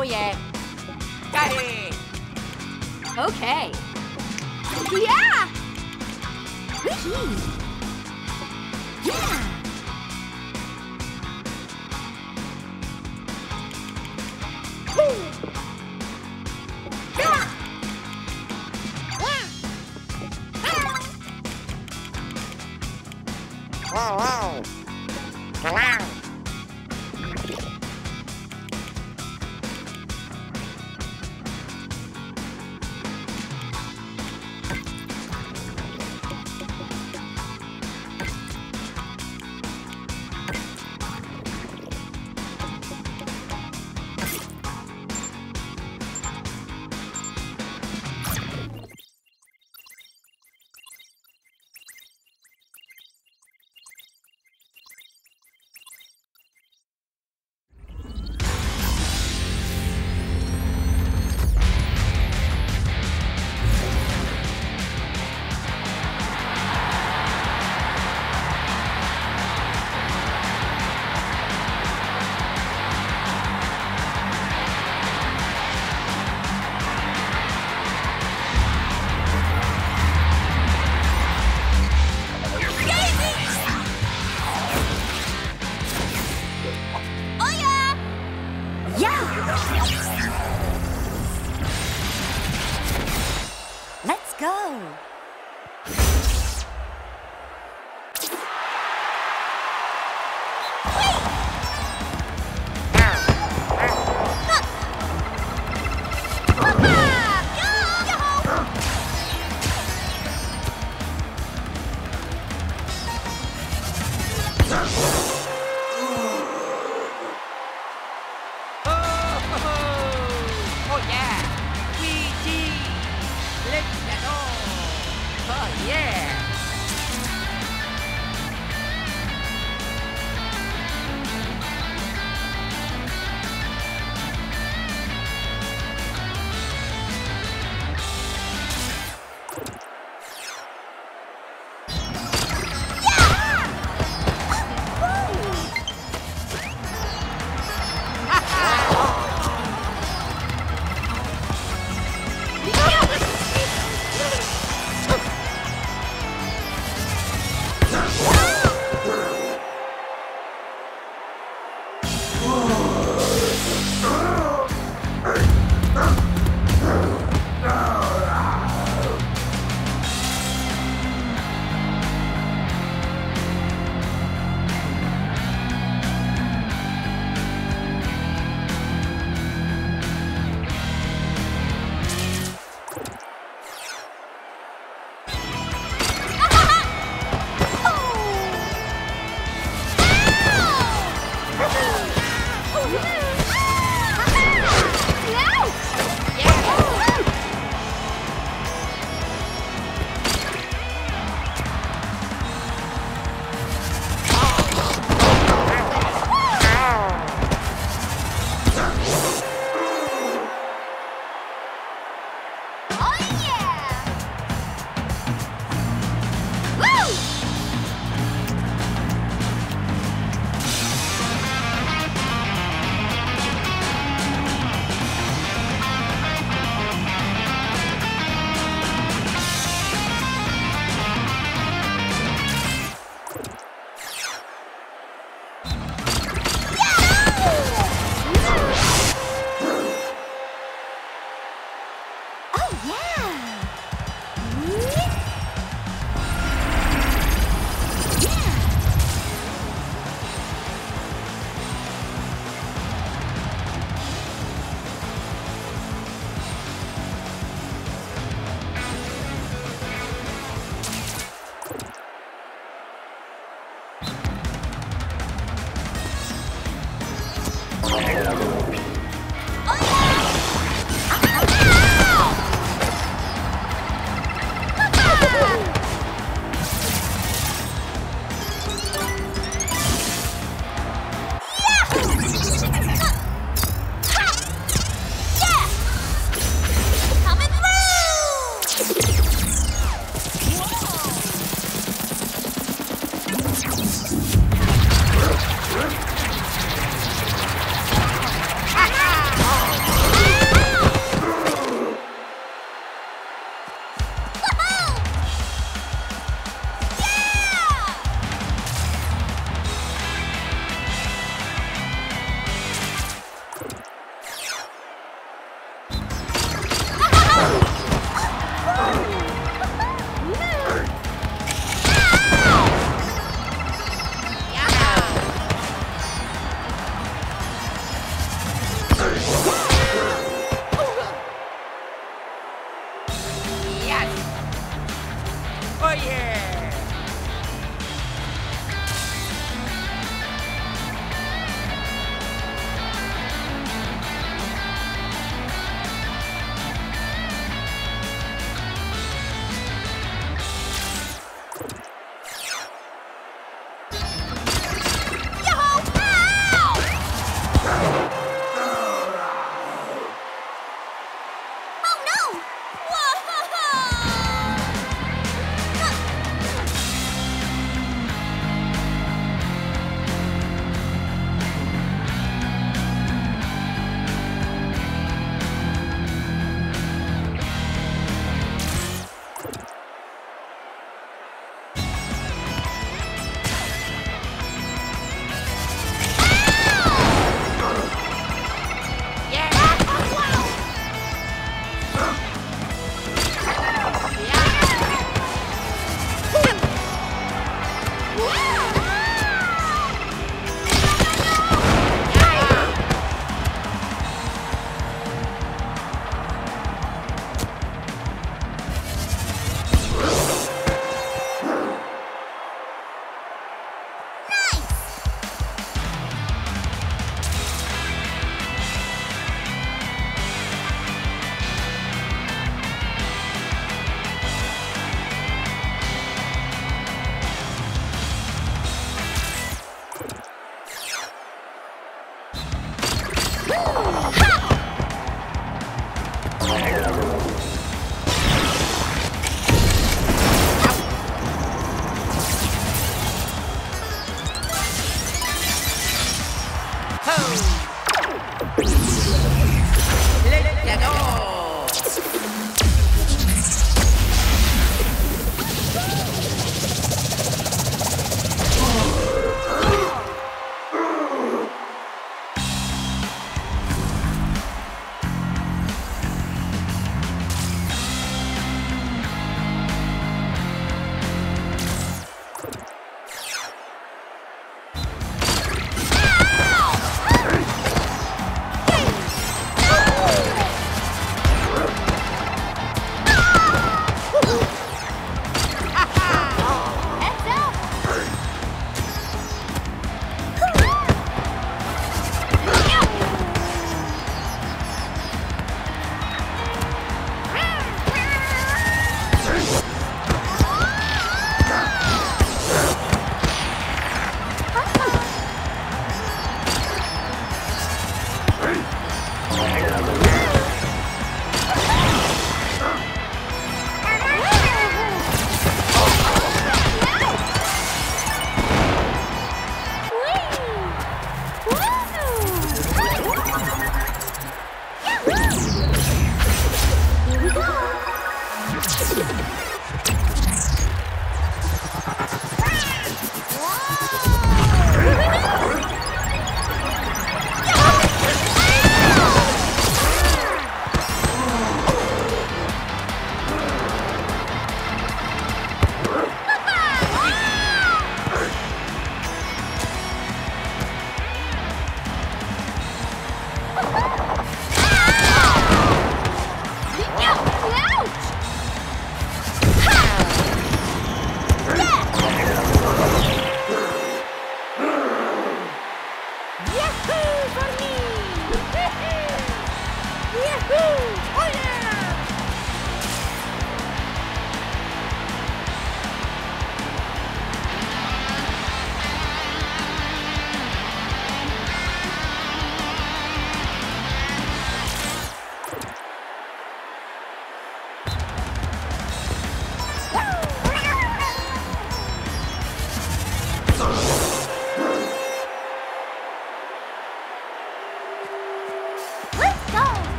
Oh yeah. Got it. Okay. Yeah. Wee-hee. Yeah.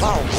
Oh yeah!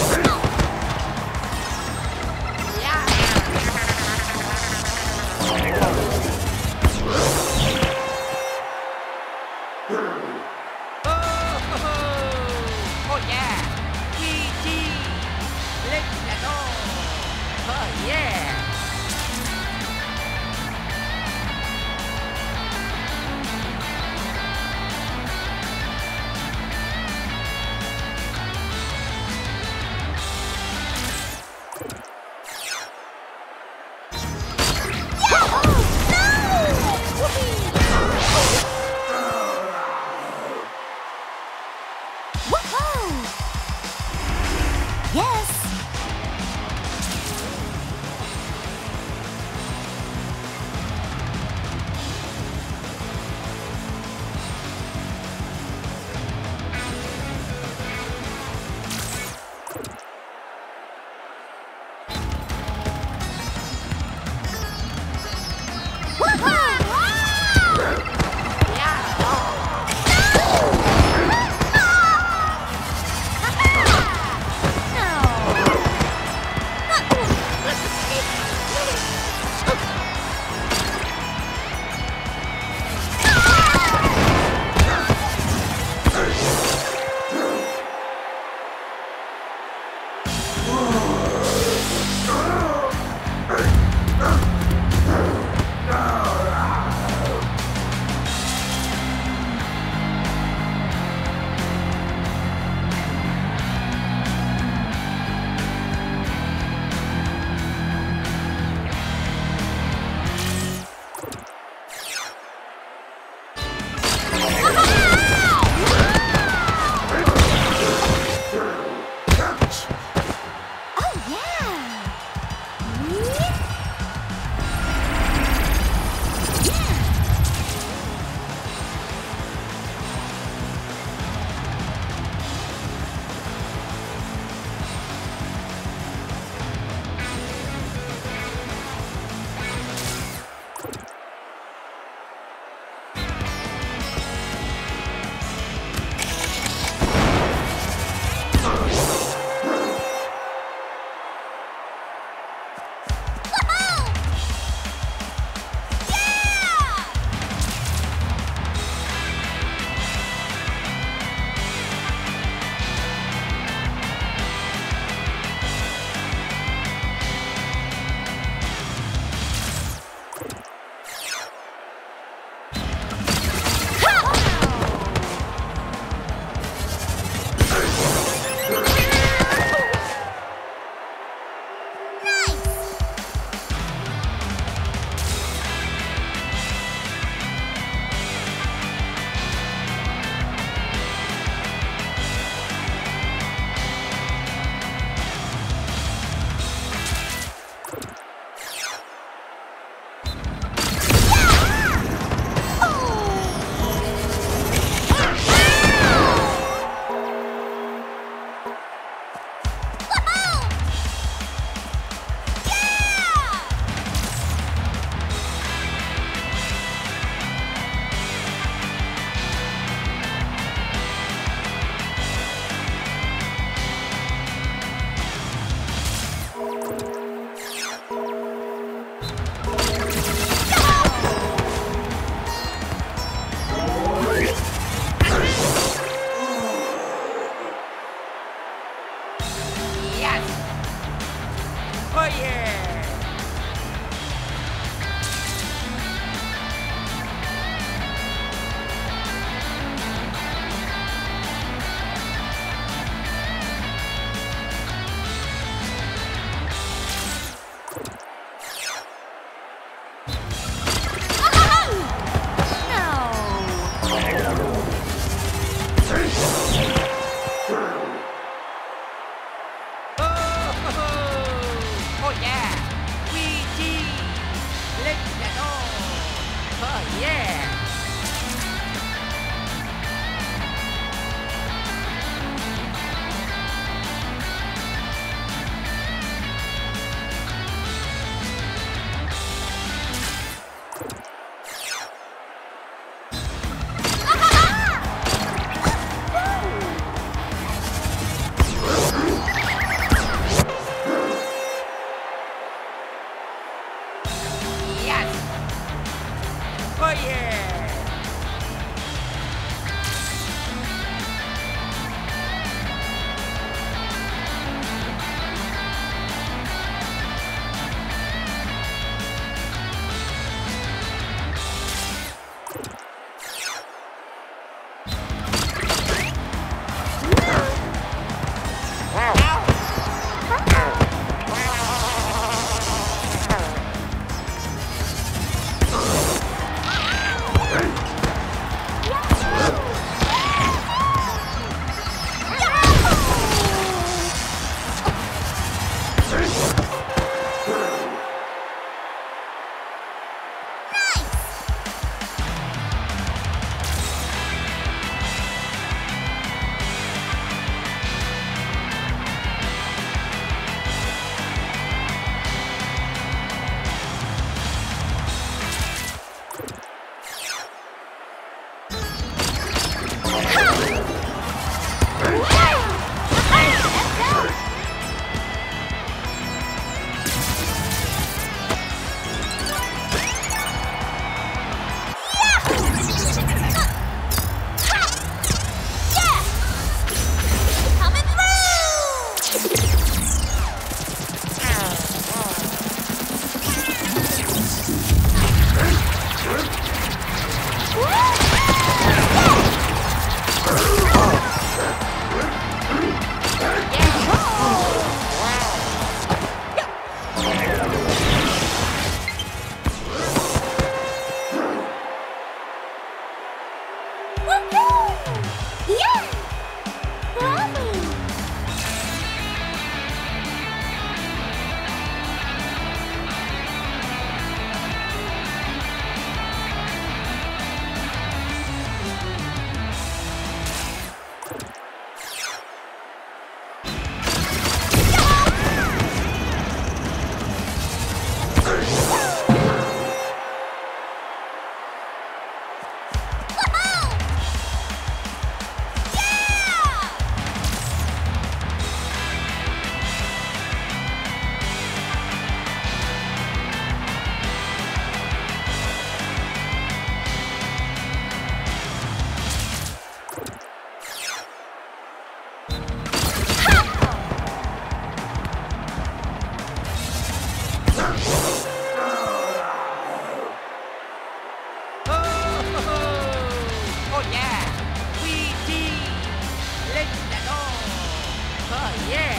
Oh, yeah.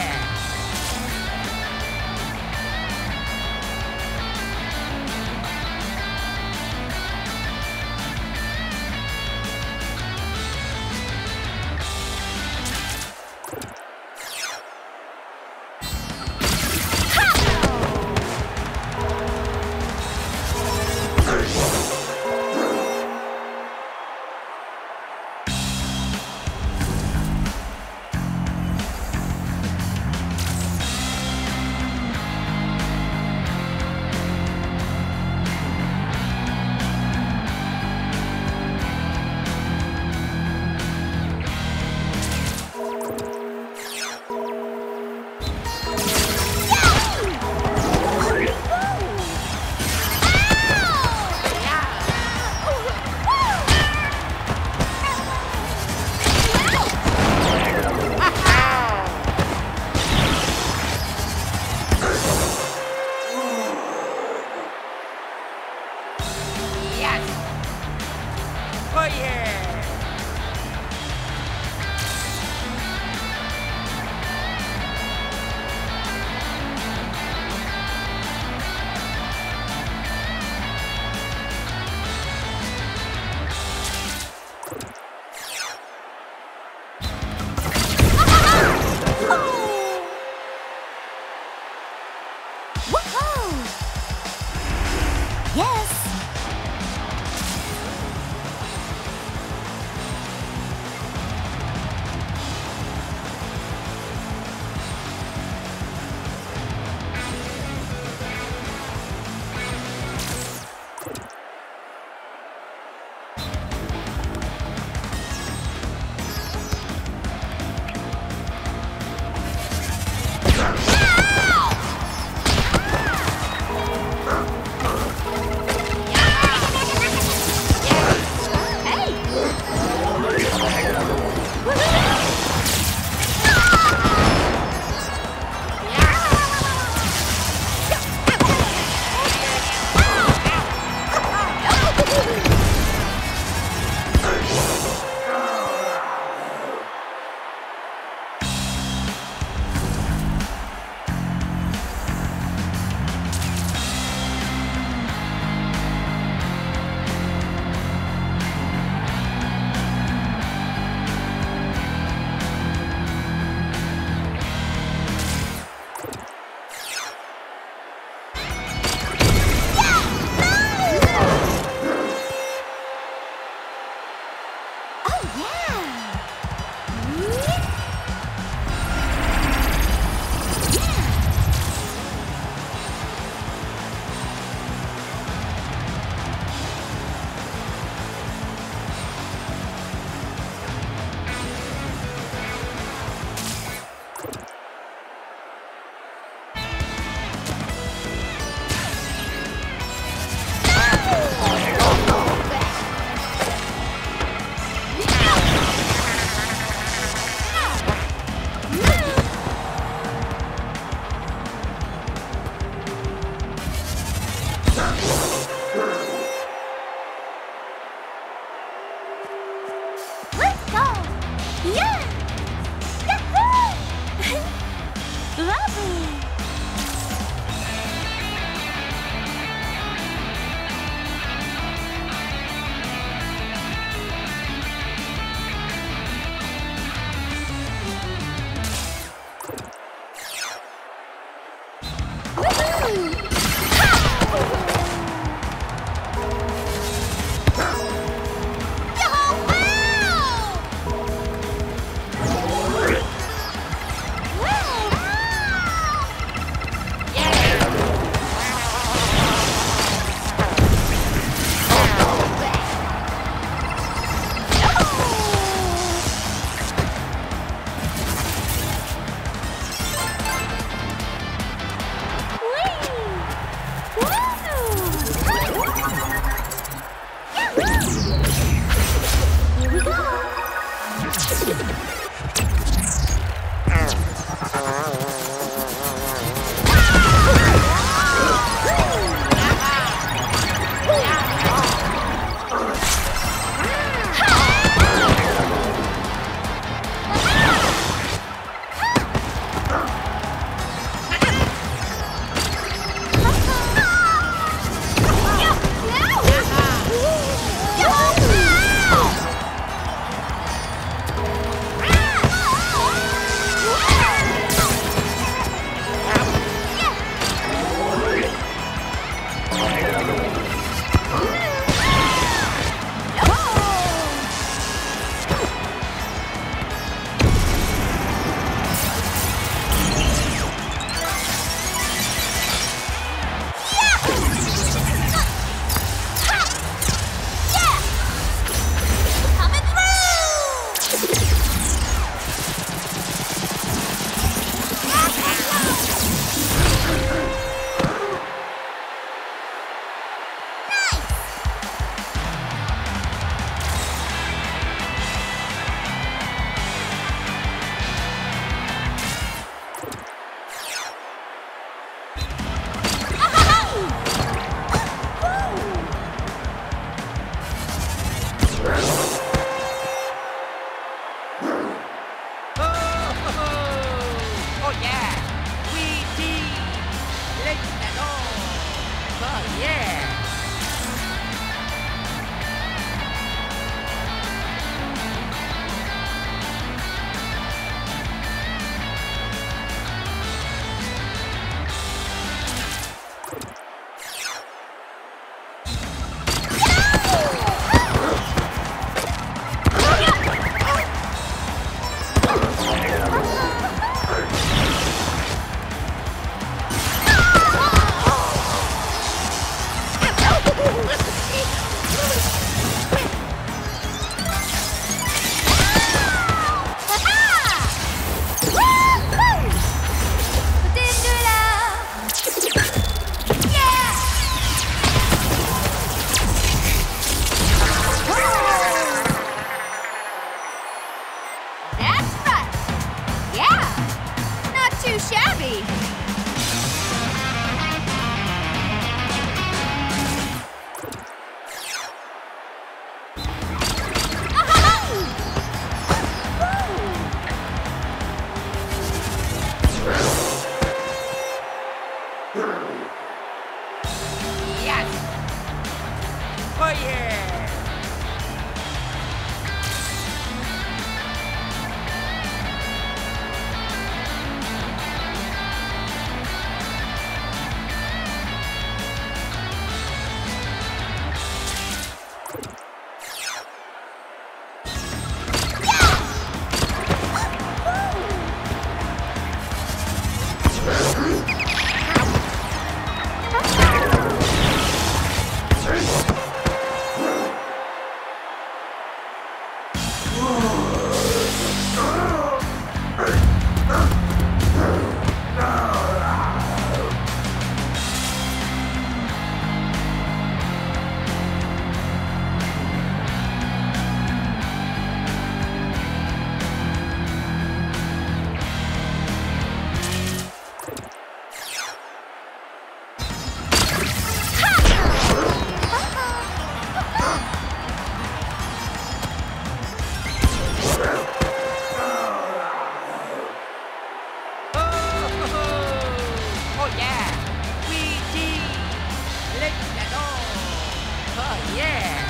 Yeah!